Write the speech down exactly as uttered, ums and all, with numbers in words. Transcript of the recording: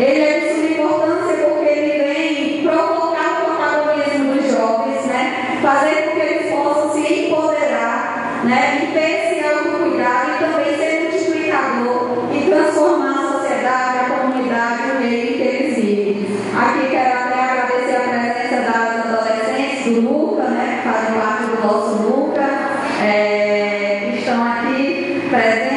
Ele é de suma importância porque ele vem provocar o protagonismo dos jovens, né? Fazer com que eles possam se empoderar, né? E ter esse autocuidado e também ser multiplicador e transformar a sociedade, a comunidade, o meio em que eles vivem. Aqui quero até agradecer a presença das adolescentes do Nuca, né? Que fazem parte do nosso Nuca, é, que estão aqui presentes.